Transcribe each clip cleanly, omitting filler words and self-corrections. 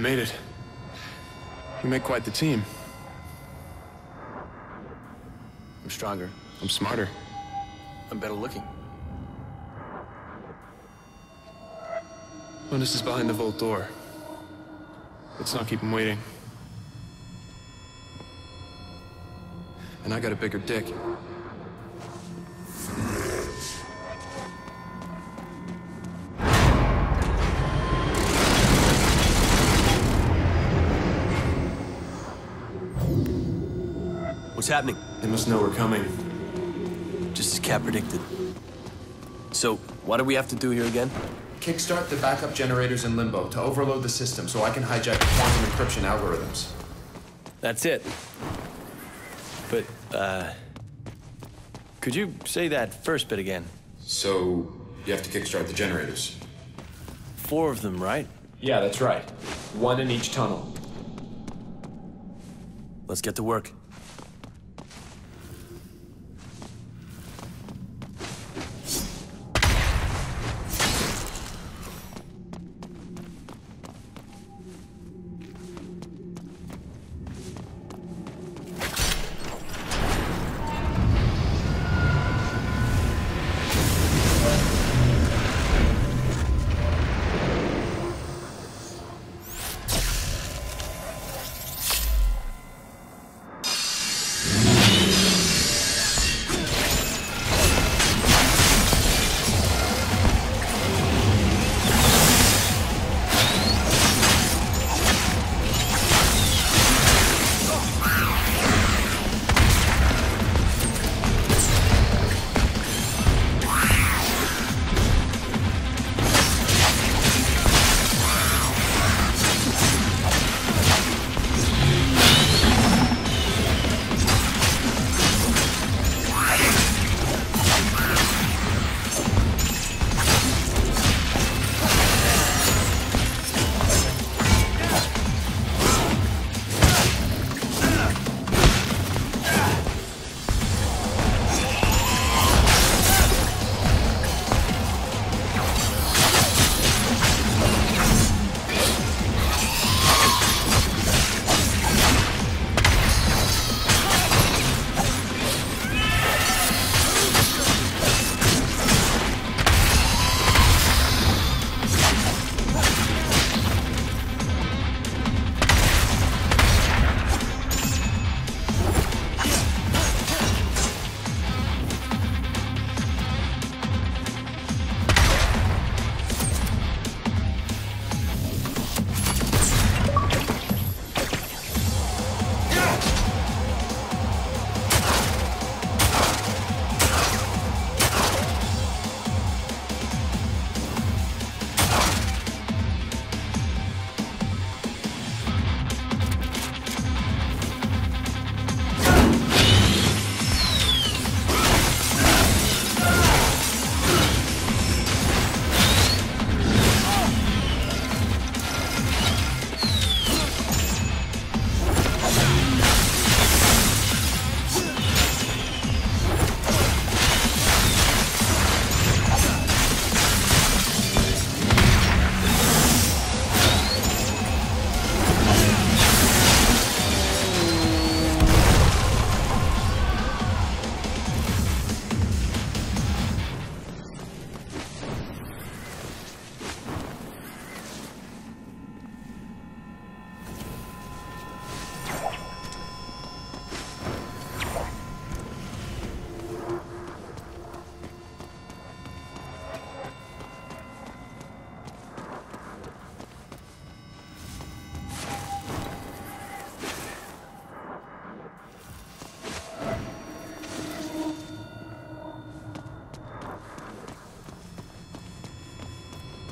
You made it. You make quite the team. I'm stronger. I'm smarter. I'm better looking. Jonas is behind the vault door. Let's not keep him waiting. And I got a bigger dick. What's happening? They must know we're coming. Just as Cap predicted. So, what do we have to do here again? Kickstart the backup generators in Limbo to overload the system so I can hijack the quantum encryption algorithms. That's it. But, could you say that first bit again? So, you have to kickstart the generators. 4 of them, right? Yeah, that's right. 1 in each tunnel. Let's get to work.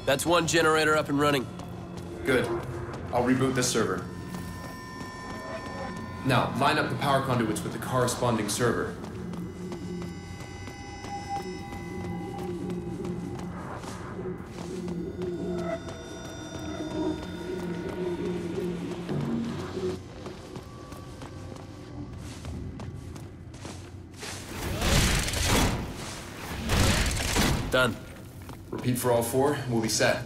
That's 1 generator up and running. Good. I'll reboot this server. Now, line up the power conduits with the corresponding server. Done. Repeat for all 4, we'll be set.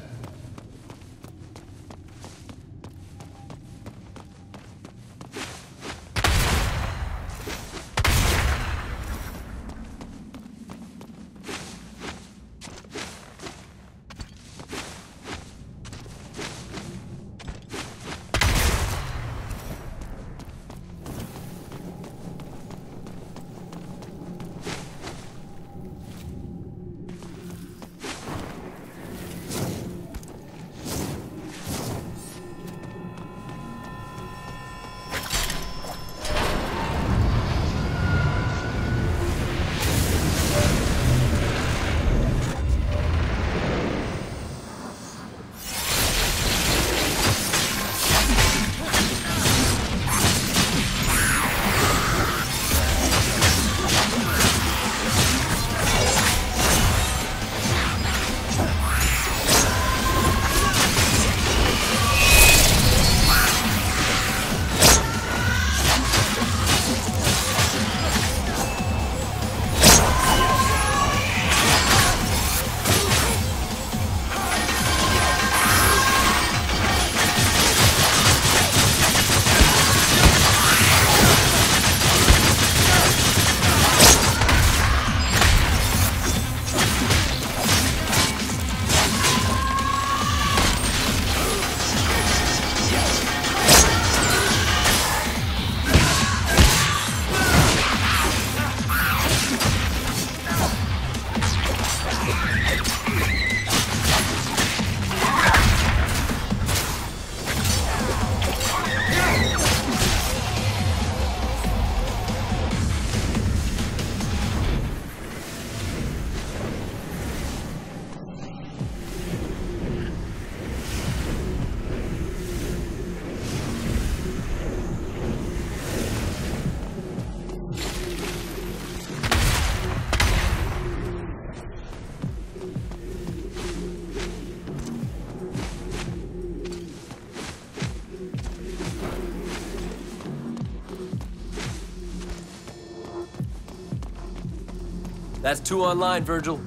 That's two online, Virgil.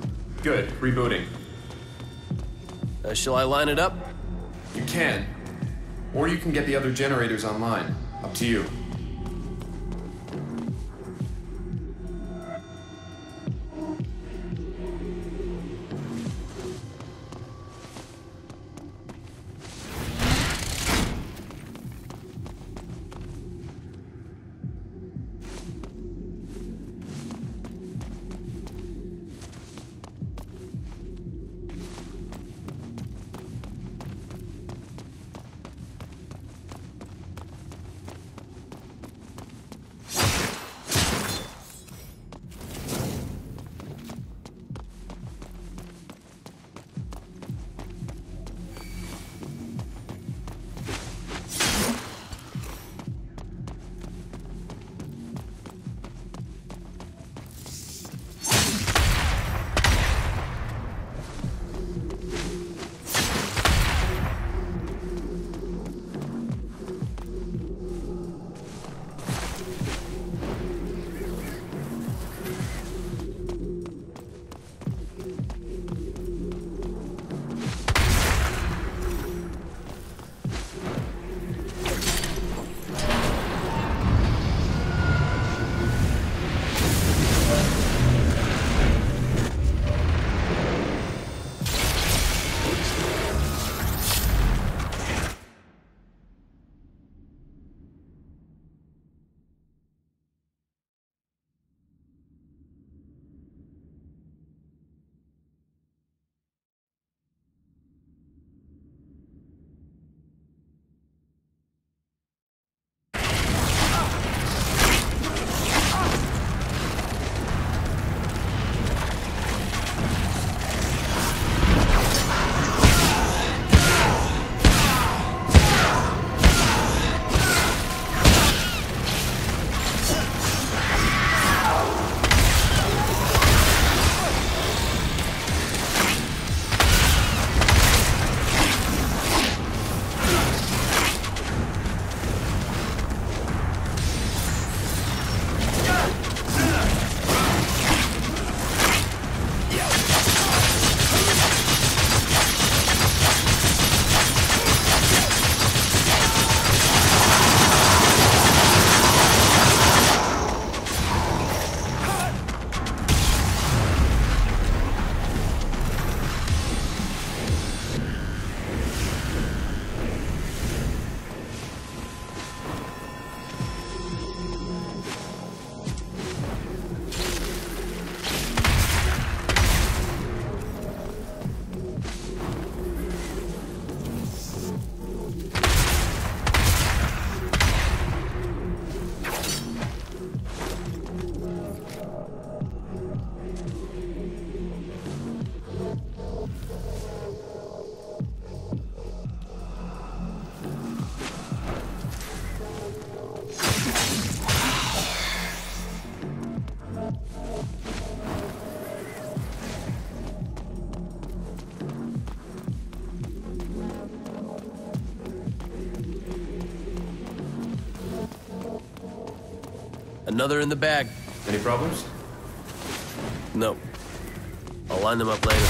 Good. Rebooting. Shall I line it up? You can. Or you can get the other generators online. Up to you. Another in the bag. Any problems? No. I'll line them up later.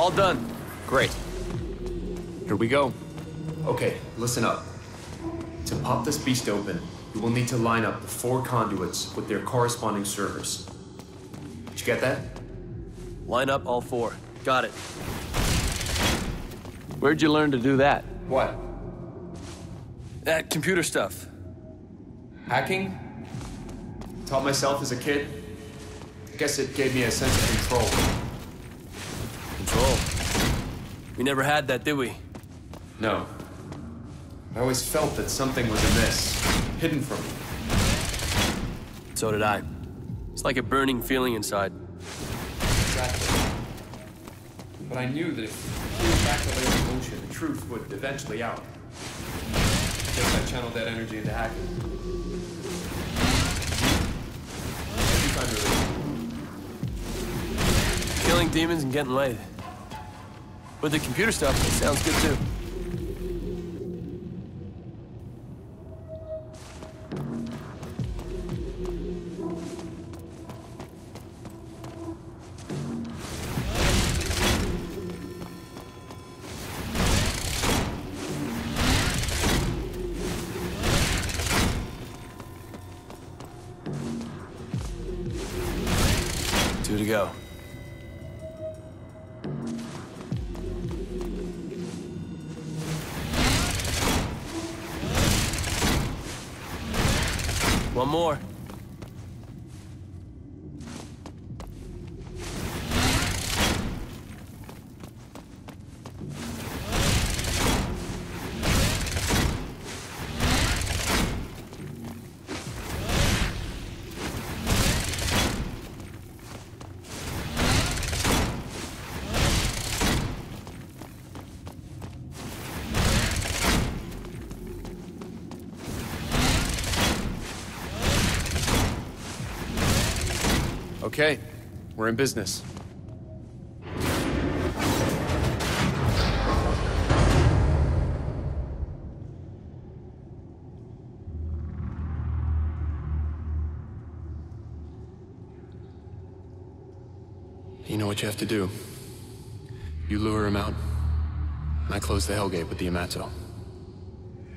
All done. Great. Here we go. Okay, listen up. To pop this beast open, you will need to line up the 4 conduits with their corresponding servers. Did you get that? Line up all 4. Got it. Where'd you learn to do that? What? That computer stuff. Hacking? Taught myself as a kid. I guess it gave me a sense of control. Control? We never had that, did we? No. I always felt that something was amiss, hidden from me. So did I. It's like a burning feeling inside. Exactly. But I knew that if we peeled back the layer of bullshit, the truth would eventually out. I guess I channeled that energy into hacking. I do find killing demons and getting laid. With the computer stuff, it sounds good too. One more. Okay, we're in business. You know what you have to do. You lure him out, and I close the Hellgate with the Amato.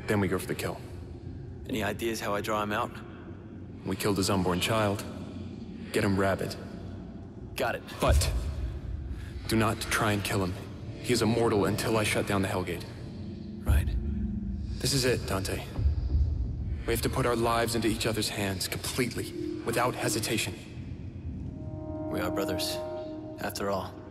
Then we go for the kill. Any ideas how I draw him out? We killed his unborn child. Get him rabid. Got it. But do not try and kill him. He is immortal until I shut down the Hellgate. Right. This is it, Dante. We have to put our lives into each other's hands completely, without hesitation. We are brothers, after all.